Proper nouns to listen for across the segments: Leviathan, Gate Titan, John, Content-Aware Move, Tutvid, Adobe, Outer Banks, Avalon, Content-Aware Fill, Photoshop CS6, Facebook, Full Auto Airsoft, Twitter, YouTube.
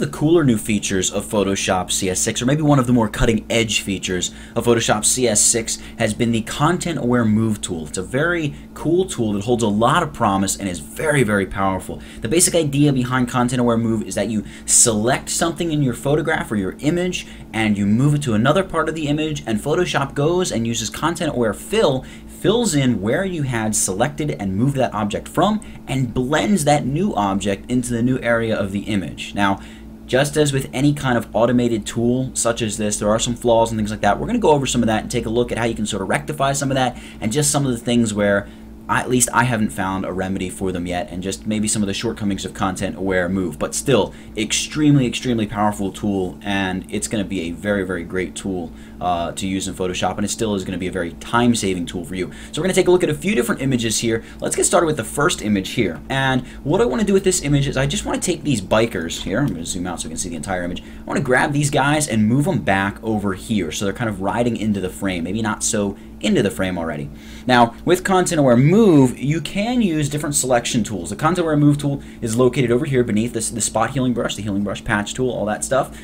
of the cooler new features of Photoshop CS6, or maybe one of the more cutting-edge features of Photoshop CS6, has been the Content-Aware Move tool. It's a very cool tool that holds a lot of promise and is very, very powerful. The basic idea behind Content-Aware Move is that you select something in your photograph or your image, and you move it to another part of the image, and Photoshop goes and uses Content-Aware Fill, fills in where you had selected and moved that object from, and blends that new object into the new area of the image. Now, just as with any kind of automated tool such as this, there are some flaws and things like that. We're going to go over some of that and take a look at how you can sort of rectify some of that, and just some of the things where at least I haven't found a remedy for them yet, and just maybe some of the shortcomings of Content-Aware Move. But still, extremely, extremely powerful tool, and it's going to be a very, very great tool to use in Photoshop, and it still is going to be a very time-saving tool for you. So we're going to take a look at a few different images here. Let's get started with the first image here. And what I want to do with this image is I just want to take these bikers here. I'm going to zoom out so we can see the entire image. I want to grab these guys and move them back over here so they're kind of riding into the frame, maybe not so into the frame already. Now, with Content-Aware Move, you can use different selection tools. The Content-Aware Move tool is located over here beneath this, the spot healing brush, the healing brush patch tool, all that stuff.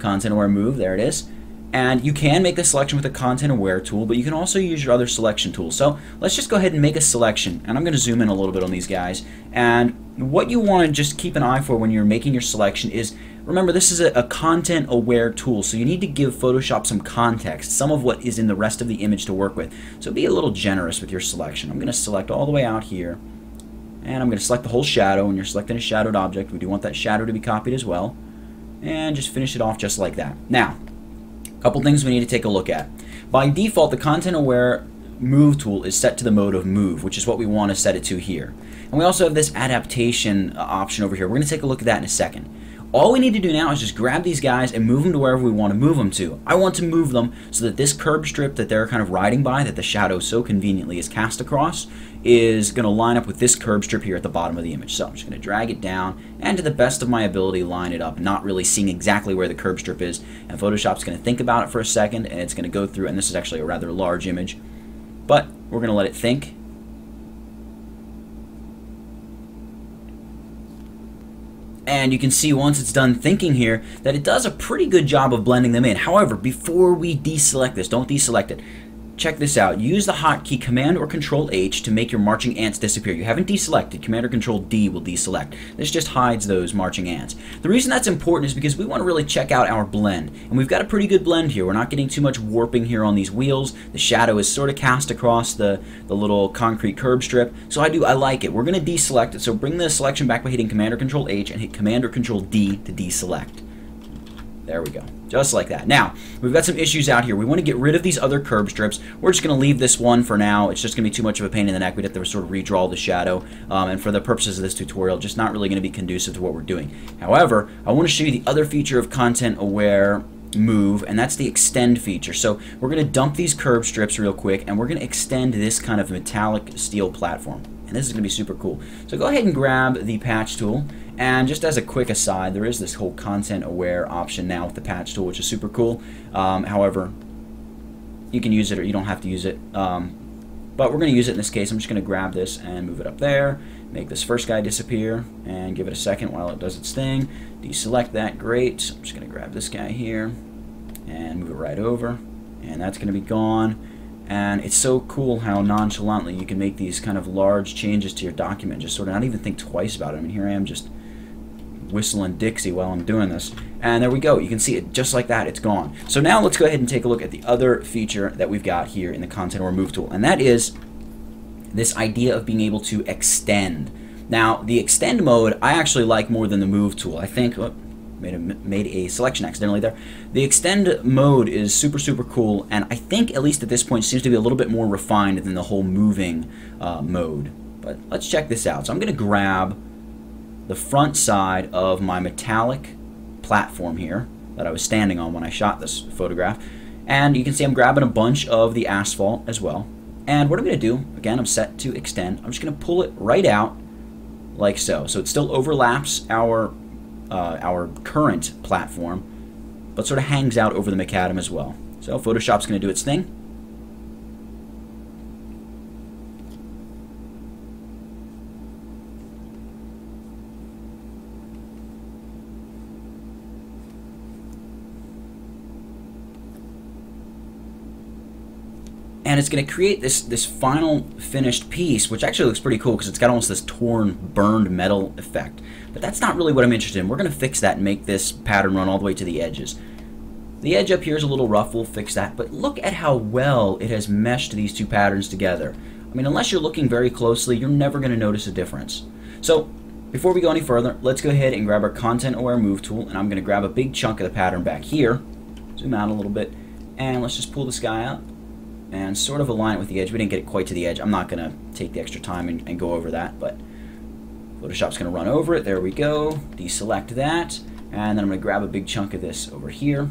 Content-Aware Move, there it is. And you can make a selection with the Content-Aware tool, but you can also use your other selection tools. So let's just go ahead and make a selection. And I'm going to zoom in a little bit on these guys. And what you want to just keep an eye for when you're making your selection is, remember, this is a Content-Aware tool, so you need to give Photoshop some context, some of what is in the rest of the image to work with. So be a little generous with your selection. I'm going to select all the way out here, and I'm going to select the whole shadow. When you're selecting a shadowed object, we do want that shadow to be copied as well. And just finish it off just like that. Now, a couple things we need to take a look at. By default, the Content-Aware Move tool is set to the mode of move, which is what we want to set it to here. And we also have this adaptation option over here. We're going to take a look at that in a second. All we need to do now is just grab these guys and move them to wherever we want to move them to. I want to move them so that this curb strip that they're kind of riding by, that the shadow so conveniently is cast across, is going to line up with this curb strip here at the bottom of the image. So I'm just going to drag it down and, to the best of my ability, line it up, not really seeing exactly where the curb strip is. And Photoshop's going to think about it for a second, and it's going to go through, and this is actually a rather large image, but we're going to let it think. And you can see once it's done thinking here that it does a pretty good job of blending them in. However, before we deselect this, don't deselect it. Check this out. Use the hotkey Command or Control H to make your marching ants disappear. You haven't deselected. Command or Control D will deselect. This just hides those marching ants. The reason that's important is because we want to really check out our blend. And we've got a pretty good blend here. We're not getting too much warping here on these wheels. The shadow is sort of cast across the little concrete curb strip. So I like it. We're going to deselect it. So bring the selection back by hitting Command or Control H and hit Command or Control D to deselect. There we go. Just like that. Now, we've got some issues out here. We want to get rid of these other curb strips. We're just going to leave this one for now. It's just going to be too much of a pain in the neck. We'd have to sort of redraw the shadow. And for the purposes of this tutorial, just not really going to be conducive to what we're doing. However, I want to show you the other feature of Content-Aware Move, and that's the extend feature. So we're going to dump these curb strips real quick, and we're going to extend this kind of metallic steel platform. And this is going to be super cool. So go ahead and grab the patch tool. And just as a quick aside, there is this whole Content-Aware option now with the patch tool, which is super cool. However, you can use it or you don't have to use it. But we're going to use it in this case. I'm just going to grab this and move it up there. Make this first guy disappear and give it a second while it does its thing. Deselect that. Great. So I'm just going to grab this guy here and move it right over. And that's going to be gone. And it's so cool how nonchalantly you can make these kind of large changes to your document, just sort of not even think twice about it. I mean, here I am just whistling Dixie while I'm doing this. And there we go. You can see it just like that. It's gone. So now let's go ahead and take a look at the other feature that we've got here in the Content-Aware Move tool, and that is this idea of being able to extend. Now, the extend mode I actually like more than the move tool. I think... Made a selection accidentally there. The extend mode is super, super cool, and I think, at least at this point, seems to be a little bit more refined than the whole moving mode. But let's check this out. So I'm going to grab the front side of my metallic platform here that I was standing on when I shot this photograph. And you can see I'm grabbing a bunch of the asphalt as well. And what I'm going to do, again, I'm set to extend. I'm just going to pull it right out like so. So it still overlaps our current platform, but sort of hangs out over the macadam as well. So Photoshop's going to do its thing. and it's going to create this final finished piece, which actually looks pretty cool because it's got almost this torn, burned metal effect. But that's not really what I'm interested in. We're going to fix that and make this pattern run all the way to the edges. The edge up here is a little rough, we'll fix that, but look at how well it has meshed these two patterns together. I mean, unless you're looking very closely, you're never going to notice a difference. So before we go any further, let's go ahead and grab our Content-Aware Move tool, and I'm going to grab a big chunk of the pattern back here, zoom out a little bit, and let's just pull this guy up and sort of align it with the edge. We didn't get it quite to the edge. I'm not going to take the extra time and go over that, but Photoshop's going to run over it. There we go. Deselect that, and then I'm going to grab a big chunk of this over here.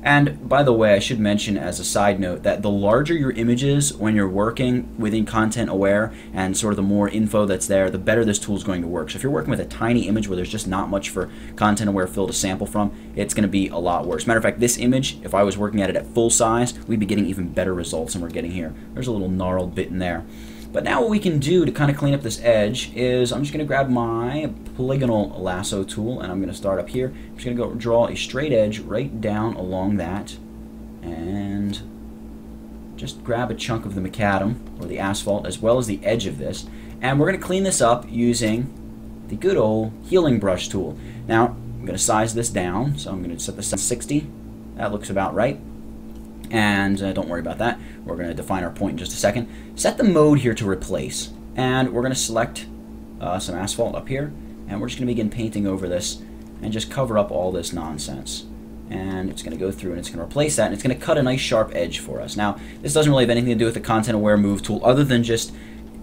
And by the way, I should mention as a side note that the larger your image is when you're working within Content Aware and sort of the more info that's there, the better this tool is going to work. So if you're working with a tiny image where there's just not much for Content Aware Fill to sample from, it's going to be a lot worse. Matter of fact, this image, if I was working at it at full size, we'd be getting even better results than we're getting here. There's a little gnarled bit in there. But now what we can do to kind of clean up this edge is I'm just going to grab my polygonal lasso tool, and I'm going to start up here. I'm just going to go draw a straight edge right down along that and just grab a chunk of the macadam or the asphalt as well as the edge of this. And we're going to clean this up using the good old healing brush tool. Now I'm going to size this down, so I'm going to set this to 60. That looks about right. And don't worry about that. We're going to define our point in just a second. Set the mode here to replace. And we're going to select some asphalt up here. And we're just going to begin painting over this and just cover up all this nonsense. And it's going to go through and it's going to replace that. And it's going to cut a nice sharp edge for us. Now, this doesn't really have anything to do with the Content-Aware Move tool other than just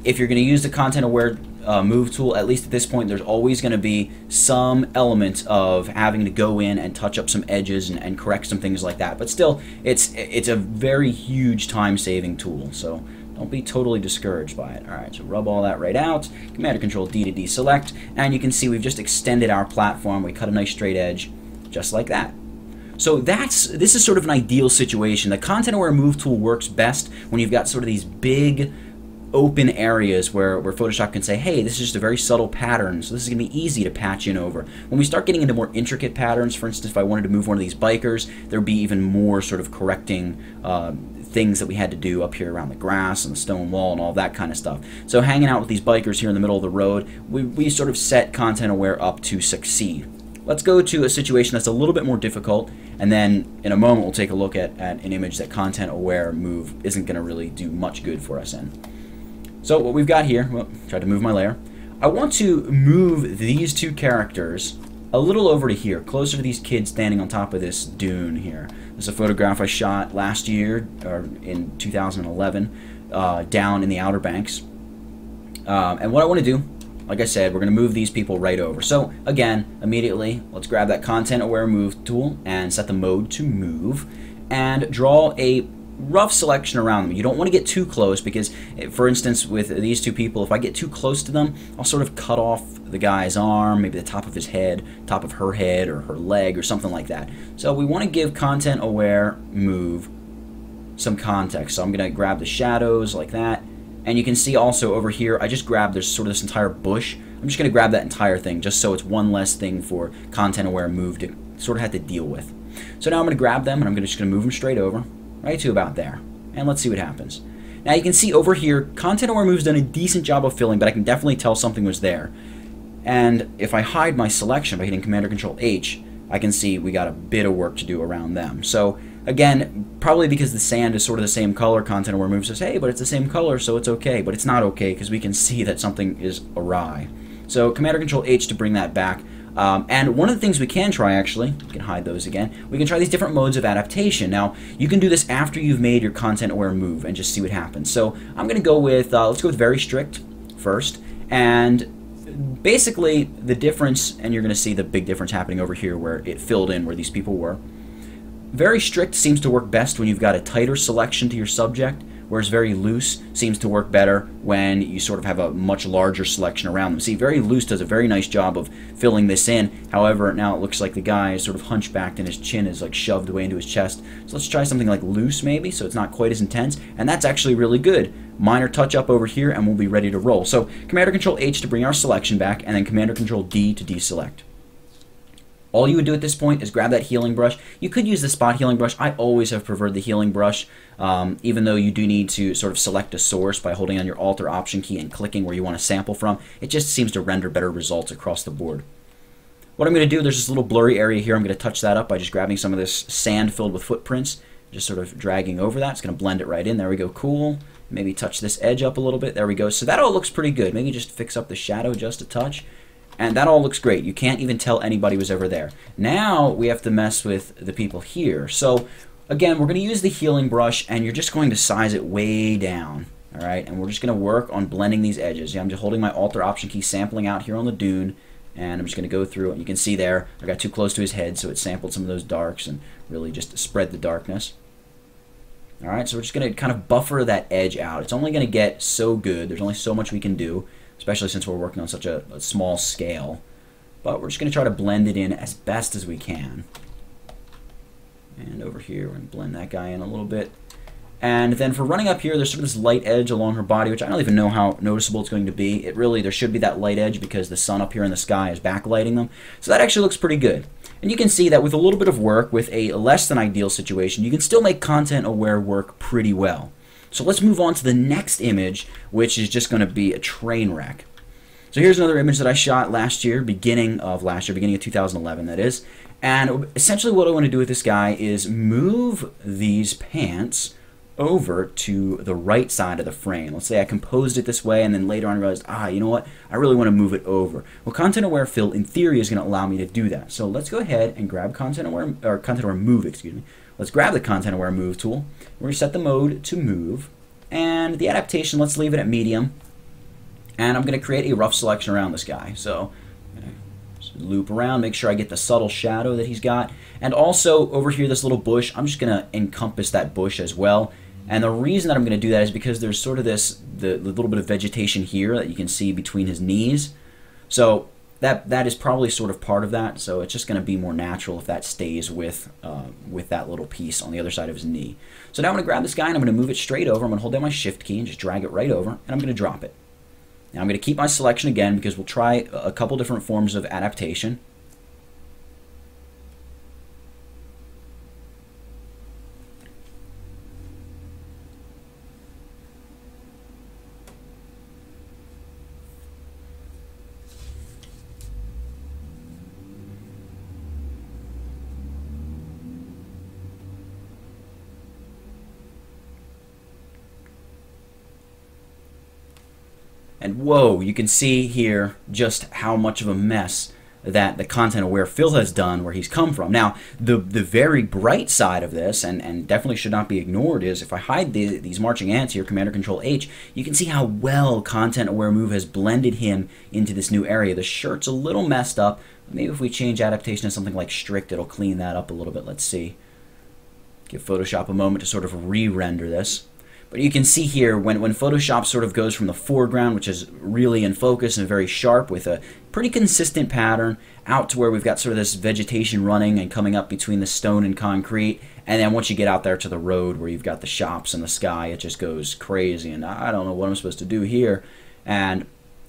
if you're going to use the Content-Aware Move tool, at least at this point, there's always going to be some element of having to go in and touch up some edges and correct some things like that. But still, it's a very huge time-saving tool, so don't be totally discouraged by it. All right, so rub all that right out. Command-Control-D to deselect, and you can see we've just extended our platform. We cut a nice straight edge just like that. So this is sort of an ideal situation. The Content-Aware Move tool works best when you've got sort of these big open areas where Photoshop can say, hey, this is just a very subtle pattern, so this is going to be easy to patch in over. When we start getting into more intricate patterns, for instance, if I wanted to move one of these bikers, there would be even more sort of correcting things that we had to do up here around the grass and the stone wall and all that kind of stuff. So hanging out with these bikers here in the middle of the road, we sort of set Content Aware up to succeed. Let's go to a situation that's a little bit more difficult, and then in a moment we'll take a look at an image that Content Aware Move isn't going to really do much good for us in. So what we've got here, well, tried to move my layer. I want to move these two characters a little over to here, closer to these kids standing on top of this dune here. This is a photograph I shot last year, or in 2011, down in the Outer Banks. And what I want to do, like I said, we're going to move these people right over. So again, immediately, let's grab that Content-Aware Move tool and set the mode to move and draw a rough selection around them. You don't want to get too close because, for instance, with these two people, if I get too close to them, I'll sort of cut off the guy's arm, maybe the top of his head, top of her head, or her leg, or something like that. So we want to give Content-Aware Move some context. So I'm going to grab the shadows like that, and you can see also over here, I just grabbed this sort of this entire bush. I'm just going to grab that entire thing just so it's one less thing for Content-Aware Move to sort of have to deal with. So now I'm going to grab them, and I'm just going to move them straight over. Right to about there, and let's see what happens. Now you can see over here, Content-Aware Move's done a decent job of filling, but I can definitely tell something was there. And if I hide my selection by hitting Command-Control-H, I can see we got a bit of work to do around them. So again, probably because the sand is sort of the same color, Content-Aware Move says, hey, but it's the same color, so it's okay. But it's not okay, because we can see that something is awry. So Command-Control-H to bring that back. And one of the things we can try, actually, we can hide those again, we can try these different modes of adaptation. Now, you can do this after you've made your Content-Aware Move and just see what happens. So I'm going to go with, let's go with Very Strict first. And basically the difference, and you're going to see the big difference happening over here where it filled in where these people were. Very Strict seems to work best when you've got a tighter selection to your subject, whereas Very Loose seems to work better when you sort of have a much larger selection around them. See, Very Loose does a very nice job of filling this in. However, now it looks like the guy is sort of hunchbacked and his chin is like shoved away into his chest. So let's try something like Loose maybe, so it's not quite as intense. And that's actually really good. Minor touch-up over here and we'll be ready to roll. So Command-Control-H to bring our selection back, and then Command-Control-D to deselect. All you would do at this point is grab that healing brush. You could use the spot healing brush. I always have preferred the healing brush, even though you do need to sort of select a source by holding on your Alt or Option key and clicking where you want to sample from. It just seems to render better results across the board. What I'm going to do, there's this little blurry area here. I'm going to touch that up by just grabbing some of this sand filled with footprints, just sort of dragging over that. It's going to blend it right in. There we go. Cool. Maybe touch this edge up a little bit. There we go. So that all looks pretty good. Maybe just fix up the shadow just a touch. And that all looks great. You can't even tell anybody was ever there. Now we have to mess with the people here. So again, we're going to use the healing brush, and you're just going to size it way down. All right. And we're just going to work on blending these edges. Yeah, I'm just holding my Alt or Option key, sampling out here on the dune. And I'm just going to go through, and you can see there, I got too close to his head, so it sampled some of those darks and really just spread the darkness. All right, so we're just going to kind of buffer that edge out. It's only going to get so good. There's only so much we can do, especially since we're working on such a small scale. But we're just going to try to blend it in as best as we can. And over here, we're going to blend that guy in a little bit. And then for running up here, there's sort of this light edge along her body, which I don't even know how noticeable it's going to be. It really, there should be that light edge because the sun up here in the sky is backlighting them. So that actually looks pretty good. And you can see that with a little bit of work, with a less than ideal situation, you can still make content-aware work pretty well. So let's move on to the next image, which is just going to be a train wreck. So here's another image that I shot last year, beginning of 2011, that is. And essentially what I want to do with this guy is move these pants over to the right side of the frame. Let's say I composed it this way, and then later on I realized, you know what? I really want to move it over. Well, Content-Aware Fill, in theory, is going to allow me to do that. So let's go ahead and grab Let's grab the Content-Aware Move tool. We're going to set the mode to move, and the adaptation, let's leave it at medium. And I'm going to create a rough selection around this guy. So loop around, make sure I get the subtle shadow that he's got. And also over here, this little bush, I'm just going to encompass that bush as well. And the reason that I'm going to do that is because there's sort of this the little bit of vegetation here that you can see between his knees. So that is probably sort of part of that. So it's just going to be more natural if that stays with that little piece on the other side of his knee. So now I'm going to grab this guy and I'm going to move it straight over. I'm going to hold down my Shift key and just drag it right over, and I'm going to drop it. Now I'm going to keep my selection again because we'll try a couple different forms of adaptation. And whoa, you can see here just how much of a mess that the Content-Aware Fill has done where he's come from. Now, the very bright side of this, and definitely should not be ignored, is if I hide these marching ants here, Command-Control-H, you can see how well Content-Aware Move has blended him into this new area. The shirt's a little messed up. Maybe if we change adaptation to something like strict, it'll clean that up a little bit. Let's see. Give Photoshop a moment to sort of re-render this. But you can see here when Photoshop sort of goes from the foreground, which is really in focus and very sharp with a pretty consistent pattern, out to where we've got sort of this vegetation running and coming up between the stone and concrete. And then once you get out there to the road where you've got the shops and the sky, it just goes crazy. And I don't know what I'm supposed to do here. And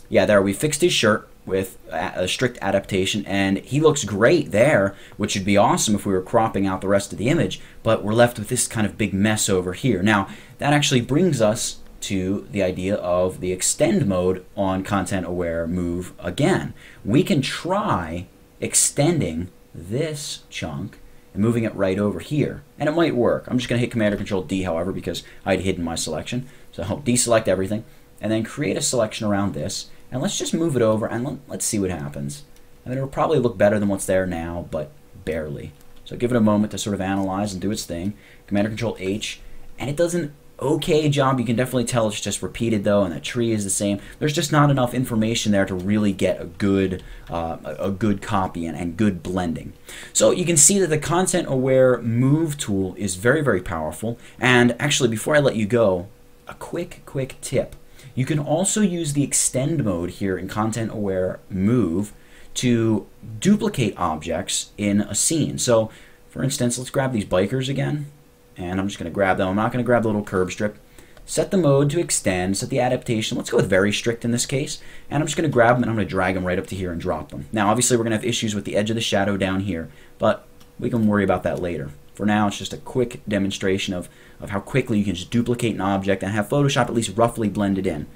yeah, there we fixed his shirt with a strict adaptation, and he looks great there, which would be awesome if we were cropping out the rest of the image, but we're left with this kind of big mess over here. Now, that actually brings us to the idea of the extend mode on Content-Aware Move again. We can try extending this chunk and moving it right over here, and it might work. I'm just gonna hit Command-Control-D, however, because I'd hidden my selection. So I'll deselect everything, and then create a selection around this, and let's just move it over and let's see what happens. I mean, it'll probably look better than what's there now, but barely. So give it a moment to sort of analyze and do its thing. Command-Control-H, and it does an okay job. You can definitely tell it's just repeated though, and the tree is the same. There's just not enough information there to really get a good copy and good blending. So you can see that the Content-Aware Move tool is very, very powerful. And actually, before I let you go, a quick tip. You can also use the extend mode here in Content-Aware Move to duplicate objects in a scene. So for instance, let's grab these bikers again, and I'm just going to grab them. I'm not going to grab the little curb strip. set the mode to extend, set the adaptation. Let's go with very strict in this case. And I'm just going to grab them and I'm going to drag them right up to here and drop them. Now, obviously, we're going to have issues with the edge of the shadow down here, but we can worry about that later. For now, it's just a quick demonstration of how quickly you can just duplicate an object and have Photoshop at least roughly blended in.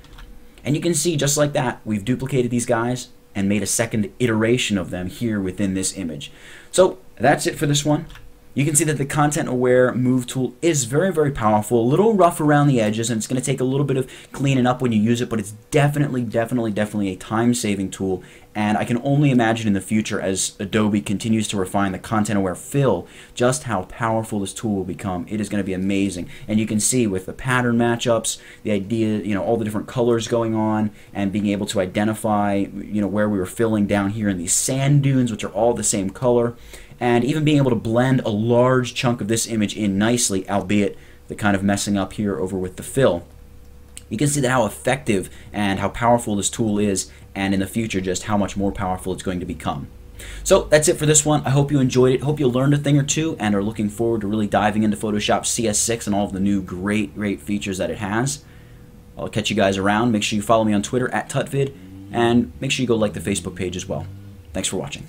And you can see, just like that, we've duplicated these guys and made a second iteration of them here within this image. So that's it for this one. You can see that the Content-Aware Move tool is very, very powerful, a little rough around the edges, and it's going to take a little bit of cleaning up when you use it, but it's definitely a time-saving tool, and I can only imagine in the future, as Adobe continues to refine the Content-Aware Fill, just how powerful this tool will become. It is going to be amazing, and you can see with the pattern matchups, the idea, you know, all the different colors going on, and being able to identify, you know, where we were filling down here in these sand dunes, which are all the same color, and even being able to blend a large chunk of this image in nicely, albeit the kind of messing up here over with the fill. You can see that how effective and how powerful this tool is, and in the future just how much more powerful it's going to become. So that's it for this one. I hope you enjoyed it. Hope you learned a thing or two and are looking forward to really diving into Photoshop CS6 and all of the new great features that it has. I'll catch you guys around. Make sure you follow me on Twitter @Tutvid, and make sure you go like the Facebook page as well. Thanks for watching.